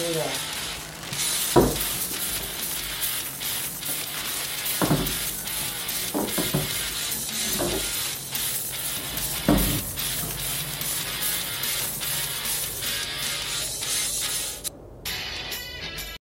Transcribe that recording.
Hallelujah.